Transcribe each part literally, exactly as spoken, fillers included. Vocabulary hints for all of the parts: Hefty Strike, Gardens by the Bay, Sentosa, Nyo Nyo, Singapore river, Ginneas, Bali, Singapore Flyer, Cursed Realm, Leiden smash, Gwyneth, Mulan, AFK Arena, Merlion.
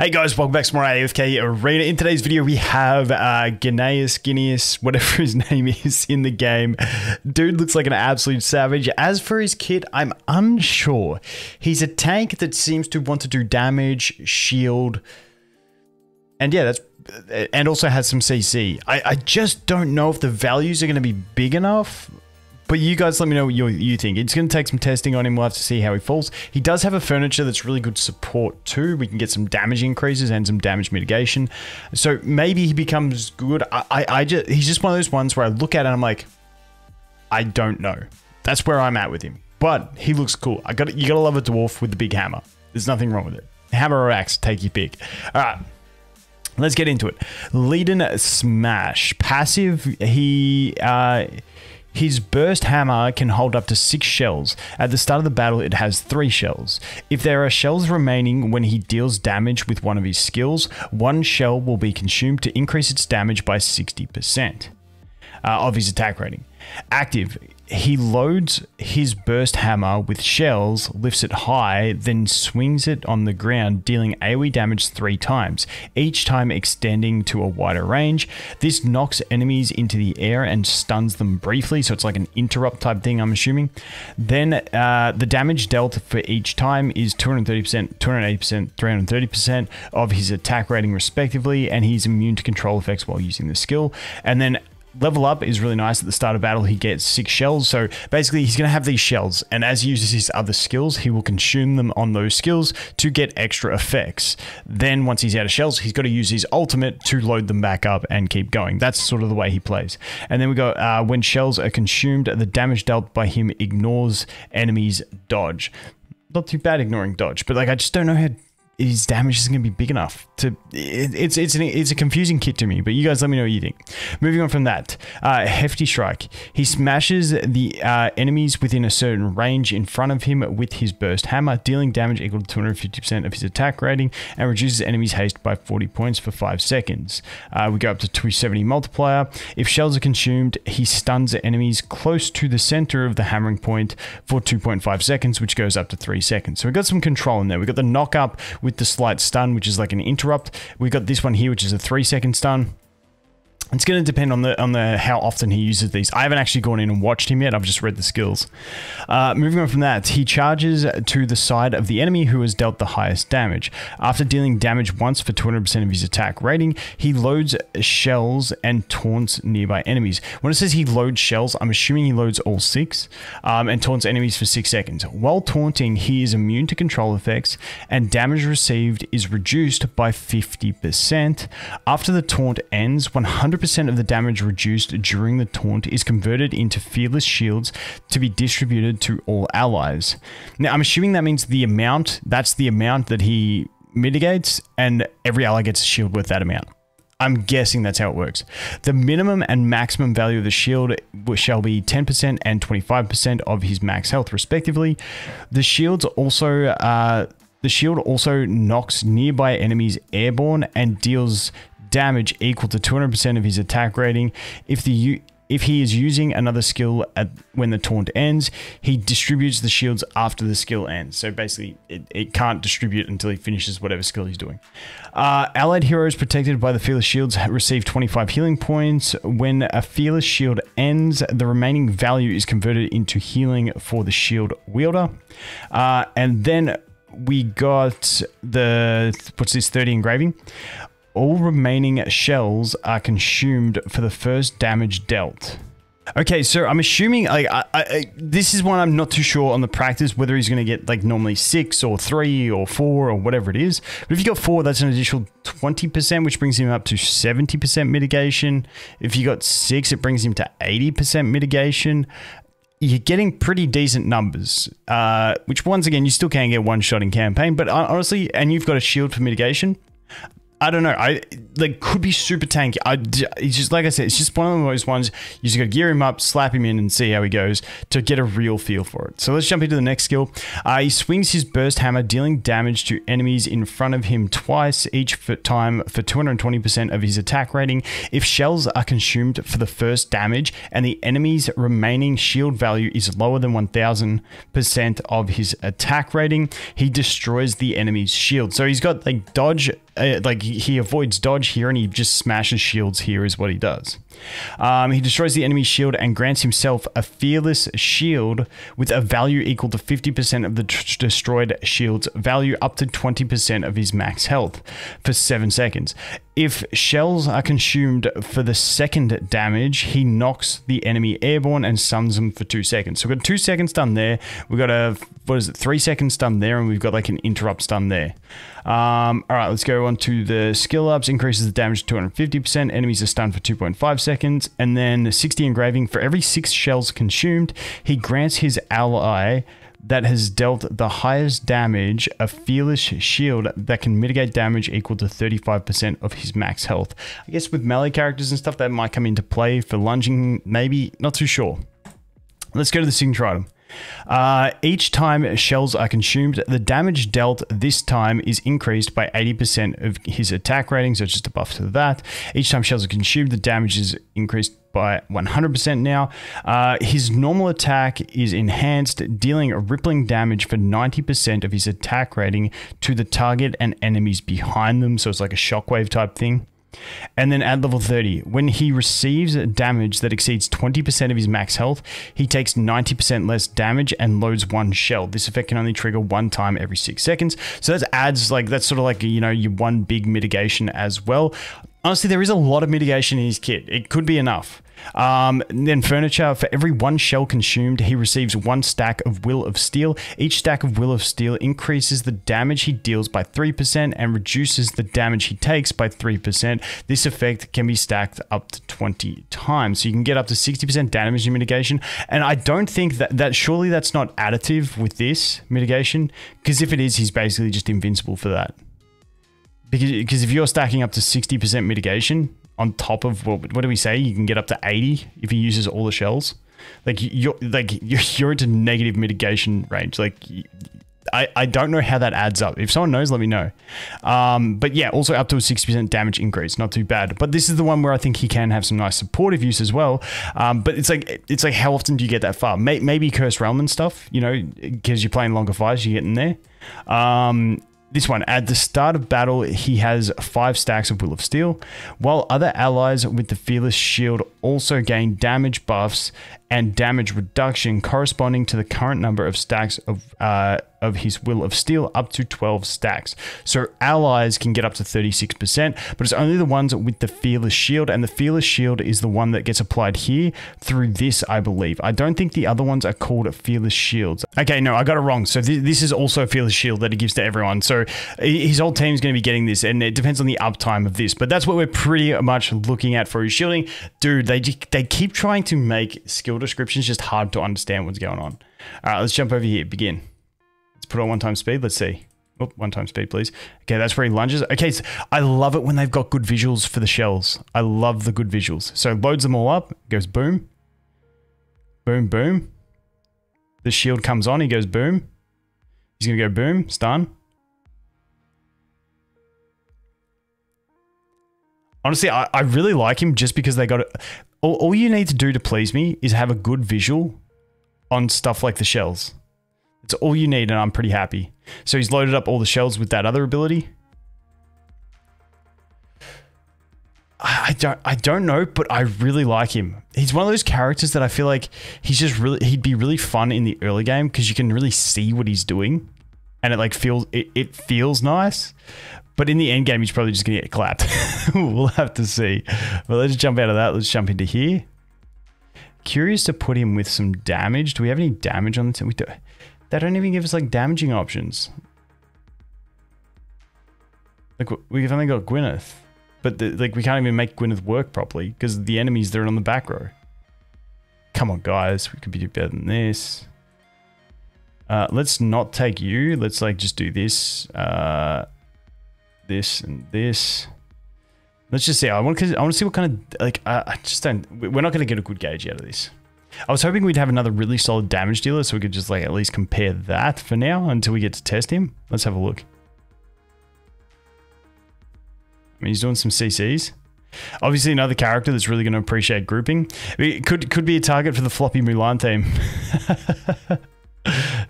Hey guys, welcome back to more A F K Arena. In today's video, we have uh, Ginneas, Ginneas, whatever his name is in the game. Dude looks like an absolute savage. As for his kit, I'm unsure. He's a tank that seems to want to do damage, shield, and yeah, that's and also has some C C. I, I just don't know if the values are going to be big enough. But you guys let me know what you, you think. It's going to take some testing on him. We'll have to see how he falls. He does have a furniture that's really good support too. We can get some damage increases and some damage mitigation. So maybe he becomes good. I, I, I just, he's just one of those ones where I look at it and I'm like, I don't know. That's where I'm at with him. But he looks cool. I got you got to love a dwarf with the big hammer. There's nothing wrong with it. Hammer or axe, take your pick. All right. Let's get into it. Leiden smash. Passive, he... Uh, His burst hammer can hold up to six shells. At the start of the battle, it has three shells. If there are shells remaining when he deals damage with one of his skills, one shell will be consumed to increase its damage by sixty percent uh, of his attack rating. Active, he loads his burst hammer with shells, lifts it high, then swings it on the ground, dealing AoE damage three times, each time extending to a wider range. This knocks enemies into the air and stuns them briefly, so it's like an interrupt type thing, I'm assuming. Then uh, the damage dealt for each time is two hundred thirty percent, two hundred eighty percent, three hundred thirty percent of his attack rating respectively, and he's immune to control effects while using the skill. And then level up is really nice. At the start of battle, he gets six shells. So basically, he's going to have these shells, and as he uses his other skills, he will consume them on those skills to get extra effects. Then once he's out of shells, he's got to use his ultimate to load them back up and keep going. That's sort of the way he plays. And then we go, uh, when shells are consumed, the damage dealt by him ignores enemies' dodge. Not too bad ignoring dodge, but like I just don't know how his damage isn't going to be big enough to... It, it's it's an, it's a confusing kit to me, but you guys let me know what you think. Moving on from that, uh, Hefty Strike. He smashes the uh, enemies within a certain range in front of him with his burst hammer, dealing damage equal to two hundred fifty percent of his attack rating and reduces enemies' haste by forty points for five seconds. Uh, we go up to two seventy multiplier. If shells are consumed, he stuns enemies close to the center of the hammering point for two point five seconds, which goes up to three seconds. So we've got some control in there. We've got the knock up with the slight stun, which is like an interrupt. We've got this one here, which is a three second stun. It's going to depend on the on the how often he uses these. I haven't actually gone in and watched him yet. I've just read the skills. Uh, moving on from that, he charges to the side of the enemy who has dealt the highest damage. After dealing damage once for two hundred percent of his attack rating, he loads shells and taunts nearby enemies. When it says he loads shells, I'm assuming he loads all six um, and taunts enemies for six seconds. While taunting, he is immune to control effects and damage received is reduced by fifty percent. After the taunt ends, one hundred percent of the damage reduced during the taunt is converted into fearless shields to be distributed to all allies. Now, I'm assuming that means the amount, that's the amount that he mitigates, and every ally gets a shield worth that amount. I'm guessing that's how it works. The minimum and maximum value of the shield shall be ten percent and twenty-five percent of his max health, respectively. The shields also... Uh, the shield also knocks nearby enemies airborne and deals damage equal to two hundred percent of his attack rating. If the if he is using another skill at, when the taunt ends, he distributes the shields after the skill ends. So basically, it, it can't distribute until he finishes whatever skill he's doing. Uh, allied heroes protected by the Fearless Shields receive twenty-five healing points. When a Fearless Shield ends, the remaining value is converted into healing for the shield wielder. Uh, and then we got the, what's this, thirty engraving? All remaining shells are consumed for the first damage dealt. Okay, so I'm assuming like I, I, this is one I'm not too sure on the practice whether he's going to get like normally six or three or four or whatever it is. But if you got four, that's an additional twenty percent, which brings him up to seventy percent mitigation. If you got six, it brings him to eighty percent mitigation. You're getting pretty decent numbers, uh, which once again, you still can get one shot in campaign. But honestly, and you've got a shield for mitigation. I don't know. I like could be super tanky. I, it's just like I said, it's just one of those ones you just gotta gear him up, slap him in, and see how he goes to get a real feel for it. So let's jump into the next skill. Uh, he swings his burst hammer, dealing damage to enemies in front of him twice each time for two hundred twenty percent of his attack rating. If shells are consumed for the first damage and the enemy's remaining shield value is lower than one thousand percent of his attack rating, he destroys the enemy's shield. So he's got like dodge, uh, like he avoids dodge here and he just smashes shields here is what he does. Um, he destroys the enemy's shield and grants himself a fearless shield with a value equal to fifty percent of the destroyed shield's value up to twenty percent of his max health for seven seconds. If shells are consumed for the second damage, he knocks the enemy airborne and stuns them for two seconds. So we've got two seconds done there. We've got a, what is it, three seconds done there, and we've got like an interrupt stun there. Um, all right, let's go on to the skill ups. Increases the damage to two hundred fifty percent. Enemies are stunned for two point five seconds. And then sixty engraving. For every six shells consumed, he grants his ally that has dealt the highest damage a fearless shield that can mitigate damage equal to thirty-five percent of his max health. I guess with melee characters and stuff, that might come into play for lunging, maybe, not too sure. Let's go to the signature item. Uh, each time shells are consumed, the damage dealt this time is increased by eighty percent of his attack rating, so just a buff to that. Each time shells are consumed, the damage is increased by one hundred percent now. Uh, his normal attack is enhanced, dealing a rippling damage for ninety percent of his attack rating to the target and enemies behind them, so it's like a shockwave type thing. And then at level thirty, when he receives damage that exceeds twenty percent of his max health, he takes ninety percent less damage and loads one shell. This effect can only trigger one time every six seconds. So that adds like, that's sort of like, you know, your one big mitigation as well. Honestly, there is a lot of mitigation in his kit. It could be enough. Um, then furniture, for every one shell consumed, he receives one stack of Will of Steel. Each stack of Will of Steel increases the damage he deals by three percent and reduces the damage he takes by three percent. This effect can be stacked up to twenty times. So you can get up to sixty percent damage in mitigation. And I don't think that, that surely that's not additive with this mitigation, because if it is, he's basically just invincible for that. Because, because if you're stacking up to sixty percent mitigation, on top of what, what do we say? You can get up to eighty if he uses all the shells. Like you're like you're, you're into negative mitigation range. Like I I don't know how that adds up. If someone knows, let me know. Um, but yeah, also up to a sixty percent damage increase, not too bad. But this is the one where I think he can have some nice supportive use as well. Um, but it's like it's like how often do you get that far? May, maybe Cursed Realm and stuff, you know, because you're playing longer fights, you're getting there. Um, This one, at the start of battle, he has five stacks of Will of Steel, while other allies with the Fearless Shield also gain damage buffs and damage reduction corresponding to the current number of stacks of uh, of his Will of Steel, up to twelve stacks. So allies can get up to thirty-six percent, but it's only the ones with the Fearless Shield, and the Fearless Shield is the one that gets applied here through this, I believe. I don't think the other ones are called Fearless Shields. Okay, no, I got it wrong. So th this is also a Fearless Shield that he gives to everyone. So his whole team's going to be getting this, and it depends on the uptime of this, but that's what we're pretty much looking at for his shielding. Dude, they they keep trying to make skill descriptions just hard to understand what's going on. All right, let's jump over here, begin. Let's put on one time speed, let's see. Oh, one time speed, please. Okay, that's where he lunges. Okay, so I love it when they've got good visuals for the shells. I love the good visuals. So loads them all up, goes boom, boom, boom. The shield comes on, he goes boom. He's going to go boom, stun. Honestly, I, I really like him just because they got it. All, all you need to do to please me is have a good visual on stuff like the shells. It's all you need, and I'm pretty happy. So he's loaded up all the shells with that other ability. I, I don't, I don't know, but I really like him. He's one of those characters that I feel like he's just really, he'd be really fun in the early game because you can really see what he's doing, and it like feels, it, it feels nice. But in the end game, he's probably just going to get clapped. We'll have to see. But let's jump out of that. Let's jump into here. Curious to put him with some damage. Do we have any damage on the team? We do. They don't even give us like damaging options. Like we've only got Gwyneth, but the, like we can't even make Gwyneth work properly because the enemies they're on the back row. Come on, guys. We could be better than this. Uh, let's not take you. Let's like just do this. Uh, this and this. Let's just see. I want to. I want to see what kind of like. Uh, I just don't. We're not going to get a good gauge out of this. I was hoping we'd have another really solid damage dealer, so we could just like at least compare that for now until we get to test him. Let's have a look. I mean, he's doing some C Cs. Obviously, another character that's really going to appreciate grouping. It could could be a target for the floppy Mulan team.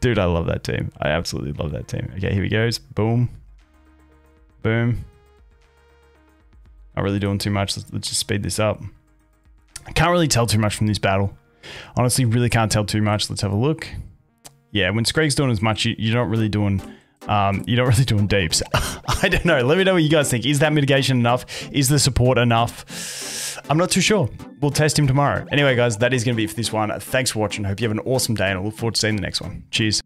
Dude, I love that team. I absolutely love that team. Okay, here he goes. Boom. Boom. Not really doing too much. Let's, let's just speed this up. I can't really tell too much from this battle. Honestly, really can't tell too much. Let's have a look. Yeah, when Screek's doing as much, you, you're not really doing... Um, you're not really doing deeps. I don't know. Let me know what you guys think. Is that mitigation enough? Is the support enough? I'm not too sure. We'll test him tomorrow. Anyway, guys, that is going to be it for this one. Thanks for watching. Hope you have an awesome day and I look forward to seeing the next one. Cheers.